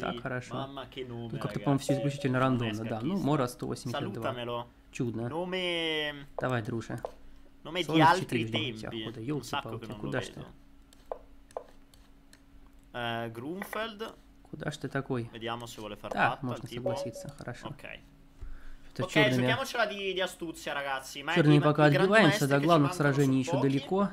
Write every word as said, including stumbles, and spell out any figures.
так, хорошо. Мама, ну, как-то, по-моему, все исключительно рандомно, да. Ну, Мора сто восемьдесят два. Чудно. Nome... Давай, друже. Nome di altri tempi. Куда, елки-палки, куда ж ты? Uh, Грунфельд. Куда ж ты такой? Да, можно согласиться, хорошо. Ok, черными... giochiamocela di, di astuzia, ragazzi. Черные пока отбиваемся, до главных сражений еще далеко.